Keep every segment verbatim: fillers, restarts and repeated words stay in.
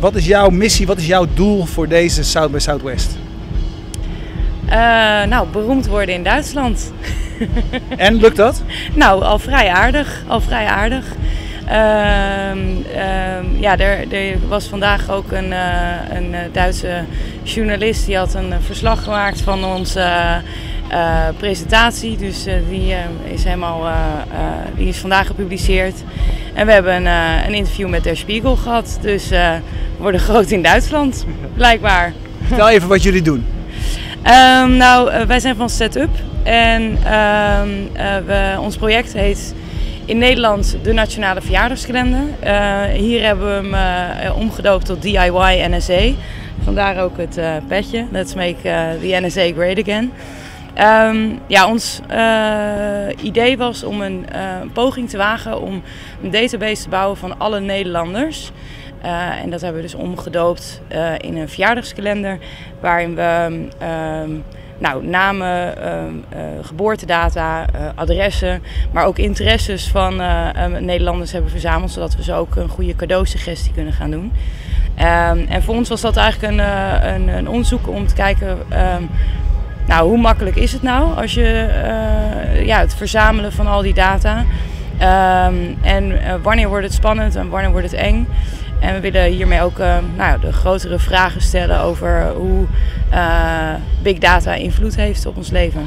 Wat is jouw missie, wat is jouw doel voor deze South by Southwest? Uh, nou, beroemd worden in Duitsland. En, lukt dat? Nou, al vrij aardig, al vrij aardig. Uh, uh, ja, er, er was vandaag ook een, uh, een Duitse journalist die had een verslag gemaakt van onze uh, uh, presentatie. Dus uh, die, uh, is helemaal, uh, uh, die is vandaag gepubliceerd. En we hebben een, uh, een interview met Der Spiegel gehad. Dus uh, we worden groot in Duitsland, blijkbaar. Vertel even wat jullie doen. Um, nou, uh, wij zijn van Setup en um, uh, we, ons project heet in Nederland De Nationale Verjaardagskalender. Uh, hier hebben we hem uh, omgedoopt tot D I Y N S A. Vandaar ook het uh, petje, let's make uh, the N S A great again. Um, ja, ons uh, idee was om een uh, poging te wagen om een database te bouwen van alle Nederlanders. Uh, en dat hebben we dus omgedoopt uh, in een verjaardagskalender waarin we um, nou, namen, um, uh, geboortedata, uh, adressen, maar ook interesses van uh, um, Nederlanders hebben verzameld, zodat we ze ook een goede cadeausuggestie kunnen gaan doen. Um, en voor ons was dat eigenlijk een, uh, een, een onderzoek om te kijken, um, nou, hoe makkelijk is het nou als je uh, ja, het verzamelen van al die data um, en uh, wanneer wordt het spannend en wanneer wordt het eng? En we willen hiermee ook uh, nou, de grotere vragen stellen over hoe uh, big data invloed heeft op ons leven.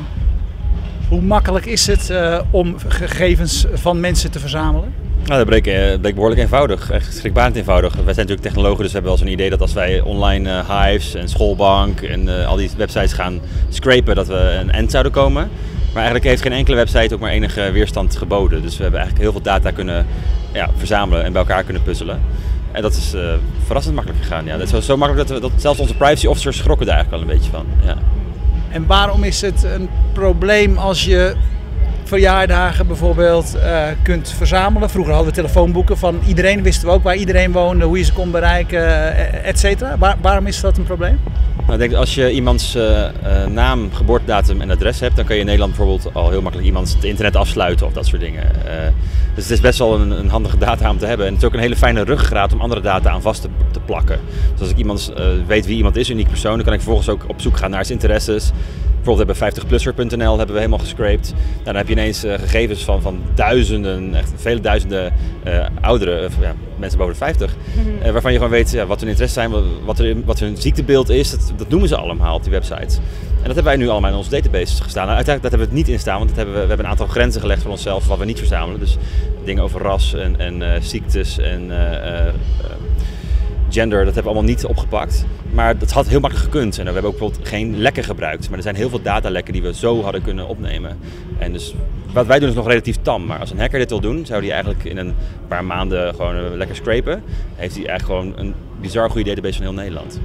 Hoe makkelijk is het uh, om gegevens van mensen te verzamelen? Nou, dat bleek, uh, bleek behoorlijk eenvoudig, echt schrikbarend eenvoudig. Wij zijn natuurlijk technologen, dus we hebben wel zo'n idee dat als wij online uh, Hives en Schoolbank en uh, al die websites gaan scrapen, dat we een end zouden komen. Maar eigenlijk heeft geen enkele website ook maar enige weerstand geboden. Dus we hebben eigenlijk heel veel data kunnen ja, verzamelen en bij elkaar kunnen puzzelen. En dat is uh, verrassend makkelijk gegaan. Ja. Dat is zo makkelijk dat, we, dat zelfs onze privacy officers schrokken daar eigenlijk al een beetje van. Ja. En waarom is het een probleem als je verjaardagen bijvoorbeeld uh, kunt verzamelen? Vroeger hadden we telefoonboeken van iedereen, wisten we ook waar iedereen woonde, hoe je ze kon bereiken, et cetera. Waar, waarom is dat een probleem? Nou, ik denk dat als je iemands uh, uh, naam, geboortedatum en adres hebt, dan kan je in Nederland bijvoorbeeld al heel makkelijk iemands het internet afsluiten of dat soort dingen. Uh, dus het is best wel een, een handige data om te hebben. En het is ook een hele fijne ruggengraat om andere data aan vast te, te plakken. Dus als ik iemand uh, weet wie iemand is, uniek persoon, dan kan ik vervolgens ook op zoek gaan naar zijn interesses. Bijvoorbeeld hebben we vijftig plusser punt n l hebben we helemaal gescraped. Nou, dan heb je ineens uh, gegevens van, van duizenden, echt vele duizenden uh, ouderen, uh, ja, mensen boven de vijftig. Uh, waarvan je gewoon weet ja, wat hun interesses zijn, wat, er, wat hun ziektebeeld is. Dat, dat noemen ze allemaal op die websites. En dat hebben wij nu allemaal in onze databases gestaan. Nou, uiteindelijk dat hebben we het niet in staan, want dat hebben we, we hebben een aantal grenzen gelegd voor onszelf wat we niet verzamelen. Dus dingen over ras en, en uh, ziektes en uh, uh, gender, dat hebben we allemaal niet opgepakt. Maar dat had heel makkelijk gekund. En we hebben ook bijvoorbeeld geen lekken gebruikt. Maar er zijn heel veel datalekken die we zo hadden kunnen opnemen. En dus wat wij doen is nog relatief tam. Maar als een hacker dit wil doen, zou hij eigenlijk in een paar maanden gewoon lekker scrapen. Heeft hij eigenlijk gewoon een bizar goede database van heel Nederland.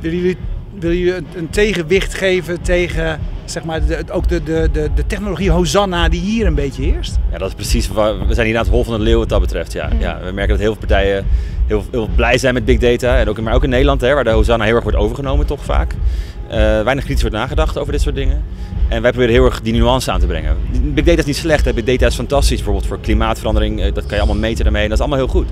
Willen jullie, willen jullie een tegenwicht geven tegen zeg maar, de, ook de, de, de, de technologie Hosanna die hier een beetje heerst? Ja, dat is precies waar. We zijn hier aan het hol van de leeuw wat dat betreft. Ja. Ja, we merken dat heel veel partijen heel, heel blij zijn met big data. En ook, maar ook in Nederland, hè, waar de Hosanna heel erg wordt overgenomen toch vaak. Uh, weinig kritisch wordt nagedacht over dit soort dingen. En wij proberen heel erg die nuance aan te brengen. Big data is niet slecht, hè. Big data is fantastisch. Bijvoorbeeld voor klimaatverandering, dat kan je allemaal meten daarmee. En dat is allemaal heel goed.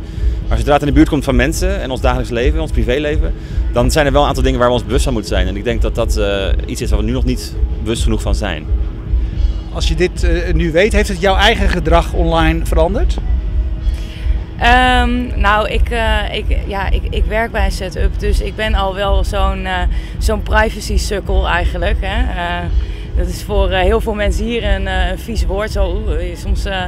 Maar zodra het in de buurt komt van mensen en ons dagelijks leven, ons privéleven, dan zijn er wel een aantal dingen waar we ons bewust van moeten zijn. En ik denk dat dat uh, iets is waar we nu nog niet bewust genoeg van zijn. Als je dit uh, nu weet, heeft het jouw eigen gedrag online veranderd? Um, nou, ik, uh, ik, ja, ik, ik werk bij een Setup, dus ik ben al wel zo'n uh, zo'n privacy-sukkel eigenlijk. Hè? Uh, dat is voor uh, heel veel mensen hier een, uh, een vies woord. Zo, uh, soms, uh,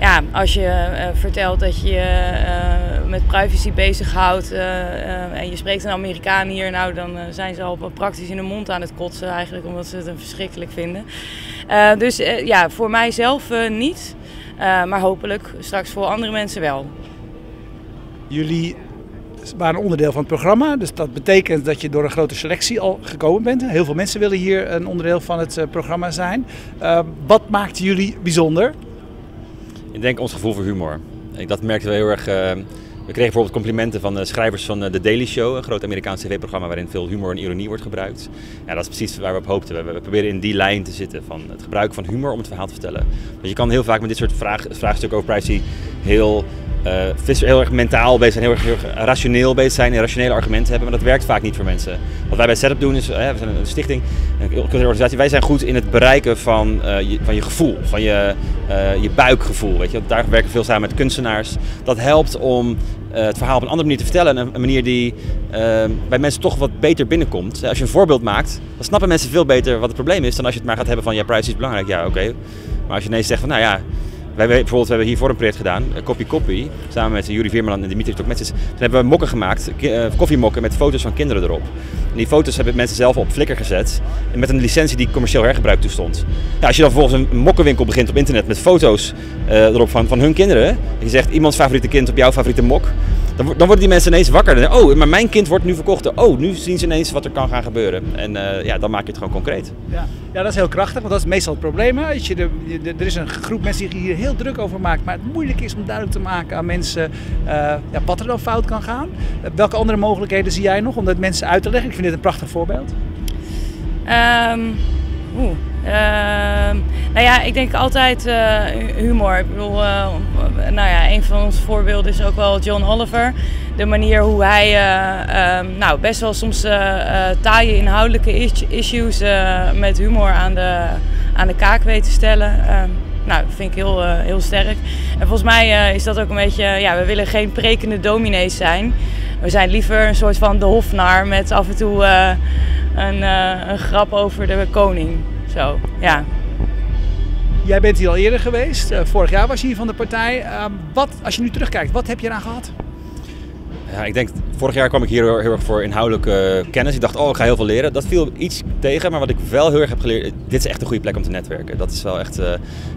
ja, als je uh, vertelt dat je uh, met privacy bezighoudt uh, uh, en je spreekt een Amerikaan hier, nou, dan uh, zijn ze al praktisch in de mond aan het kotsen eigenlijk, omdat ze het een verschrikkelijk vinden. Uh, dus uh, ja, voor mijzelf uh, niet. Uh, maar hopelijk straks voor andere mensen wel. Jullie waren onderdeel van het programma, dus dat betekent dat je door een grote selectie al gekomen bent. Heel veel mensen willen hier een onderdeel van het programma zijn. Uh, wat maakt jullie bijzonder? Ik denk ons gevoel voor humor. Dat merkten we heel erg. Uh... We kregen bijvoorbeeld complimenten van de schrijvers van The Daily Show, een groot Amerikaans tv-programma waarin veel humor en ironie wordt gebruikt. Ja, dat is precies waar we op hoopten. We proberen in die lijn te zitten van het gebruik van humor om het verhaal te vertellen. Want je kan heel vaak met dit soort vraag, vraagstukken over privacy heel uh, heel erg mentaal bezig zijn, heel erg, heel erg rationeel bezig zijn en rationele argumenten hebben, maar dat werkt vaak niet voor mensen. Wat wij bij Setup doen is, uh, we zijn een stichting, een culturele organisatie, wij zijn goed in het bereiken van, uh, je, van je gevoel, van je, uh, je buikgevoel. Weet je? Daar werken we veel samen met kunstenaars. Dat helpt om uh, het verhaal op een andere manier te vertellen, een, een manier die uh, bij mensen toch wat beter binnenkomt. Als je een voorbeeld maakt, dan snappen mensen veel beter wat het probleem is dan als je het maar gaat hebben van ja, privacy is belangrijk, ja oké. Okay. Maar als je ineens zegt van nou ja, wij bijvoorbeeld we hebben hiervoor een project gedaan, Copy Copy, samen met Juri Vierman en Dimitri Tokmetsis. Toen hebben we mokken gemaakt, koffiemokken met foto's van kinderen erop. En die foto's hebben mensen zelf op Flickr gezet met een licentie die commercieel hergebruik toestond. Ja, als je dan vervolgens een mokkenwinkel begint op internet met foto's uh, erop van, van hun kinderen. En je zegt iemands favoriete kind op jouw favoriete mok. Dan, dan worden die mensen ineens wakker. En, oh, maar mijn kind wordt nu verkocht. Oh, nu zien ze ineens wat er kan gaan gebeuren. En uh, ja, dan maak je het gewoon concreet. Ja. ja, dat is heel krachtig, want dat is meestal het probleem. Hè? Als je de, de, er is een groep mensen die hier heel druk over maakt, maar het moeilijk is om duidelijk te maken aan mensen uh, ja, wat er dan fout kan gaan. Uh, welke andere mogelijkheden zie jij nog om dat mensen uit te leggen? Ik vind dit een prachtig voorbeeld. Um, oeh. Uh, nou ja, ik denk altijd uh, humor. Ik bedoel, uh, nou ja, een van onze voorbeelden is ook wel John Oliver. De manier hoe hij uh, um, nou, best wel soms uh, uh, taaie inhoudelijke issues uh, met humor aan de, aan de kaak weet te stellen. Uh, nou, dat vind ik heel, uh, heel sterk. En volgens mij uh, is dat ook een beetje, ja, we willen geen prekende dominees zijn. We zijn liever een soort van de hofnar met af en toe uh, een, uh, een grap over de koning. Zo, ja. Jij bent hier al eerder geweest. Uh, vorig jaar was je hier van de partij. Uh, wat, als je nu terugkijkt, wat heb je eraan gehad? Ja, ik denk, vorig jaar kwam ik hier heel erg voor inhoudelijke kennis. Ik dacht, oh, ik ga heel veel leren. Dat viel iets tegen, maar wat ik wel heel erg heb geleerd, dit is echt een goede plek om te netwerken. Dat is wel echt, uh,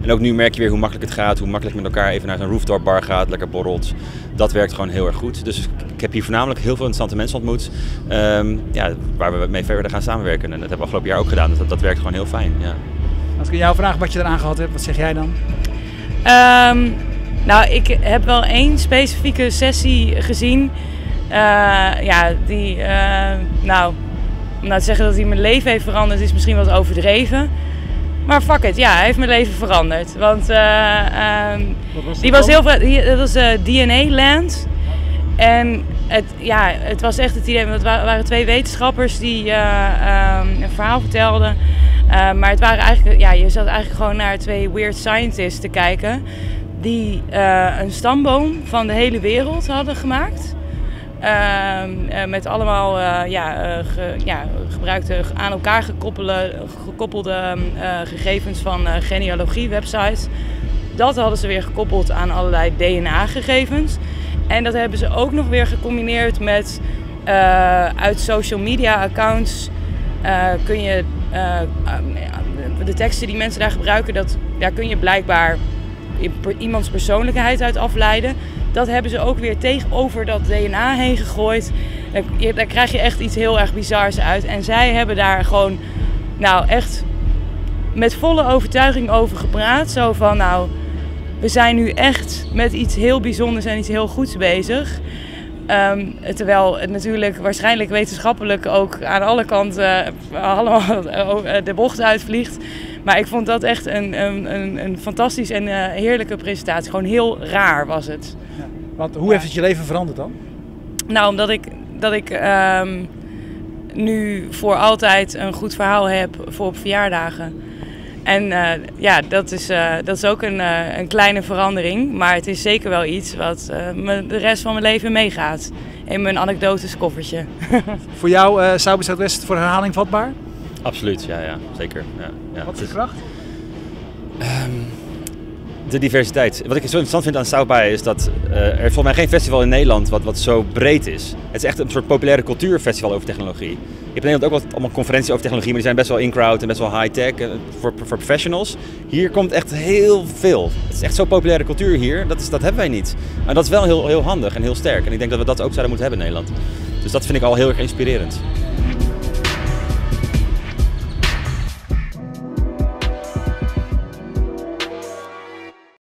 en ook nu merk je weer hoe makkelijk het gaat, hoe makkelijk met elkaar even naar zo'n rooftop bar gaat, lekker borrelt. Dat werkt gewoon heel erg goed. Dus ik heb hier voornamelijk heel veel interessante mensen ontmoet, um, ja, waar we mee verder gaan samenwerken. En dat hebben we afgelopen jaar ook gedaan, dat, dat werkt gewoon heel fijn. Ja. Als ik jou vraag wat je eraan gehad hebt, wat zeg jij dan? Um... Nou, ik heb wel één specifieke sessie gezien, uh, ja, die, uh, nou, om nou te zeggen dat hij mijn leven heeft veranderd is misschien wat overdreven. Maar fuck it, ja, hij heeft mijn leven veranderd. Want uh, uh, was die was heel veel, die, dat was uh, D N A-land. En het, ja, het was echt het idee, want het waren twee wetenschappers die uh, uh, een verhaal vertelden. Uh, maar het waren eigenlijk, ja, je zat eigenlijk gewoon naar twee weird scientists te kijken. Die uh, een stamboom van de hele wereld hadden gemaakt. Uh, uh, met allemaal uh, ja, uh, ge, ja, gebruikte, aan elkaar gekoppelde, gekoppelde uh, gegevens van uh, genealogie-websites. Dat hadden ze weer gekoppeld aan allerlei D N A-gegevens. En dat hebben ze ook nog weer gecombineerd met uh, uit social media-accounts uh, kun je uh, de teksten die mensen daar gebruiken, dat, daar kun je blijkbaar iemands persoonlijkheid uit afleiden. Dat hebben ze ook weer tegenover dat D N A heen gegooid. Daar, daar krijg je echt iets heel erg bizars uit. En zij hebben daar gewoon, nou echt met volle overtuiging over gepraat. Zo van, nou, we zijn nu echt met iets heel bijzonders en iets heel goeds bezig. Um, terwijl het natuurlijk waarschijnlijk wetenschappelijk ook aan alle kanten uh, allemaal de bocht uitvliegt. Maar ik vond dat echt een, een, een fantastisch en uh, heerlijke presentatie. Gewoon heel raar was het. Ja, want hoe ja. heeft het je leven veranderd dan? Nou, omdat ik, dat ik um, nu voor altijd een goed verhaal heb voor op verjaardagen. En uh, ja, dat is, uh, dat is ook een, uh, een kleine verandering. Maar het is zeker wel iets wat uh, me de rest van mijn leven meegaat. In mijn anekdoteskoffertje. Voor jou, uh, Zuid-West, voor herhaling vatbaar? Absoluut, ja, ja zeker. Ja, ja. Wat is de kracht? Um, de diversiteit. Wat ik zo interessant vind aan South-by is dat uh, er volgens mij geen festival in Nederland wat, wat zo breed is. Het is echt een soort populaire cultuurfestival over technologie. Je hebt in Nederland ook wat allemaal conferenties over technologie, maar die zijn best wel in-crowd en best wel high-tech voor uh, professionals. Hier komt echt heel veel. Het is echt zo'n populaire cultuur hier, dat, is, dat hebben wij niet. Maar dat is wel heel, heel handig en heel sterk. En ik denk dat we dat ook zouden moeten hebben in Nederland. Dus dat vind ik al heel erg inspirerend.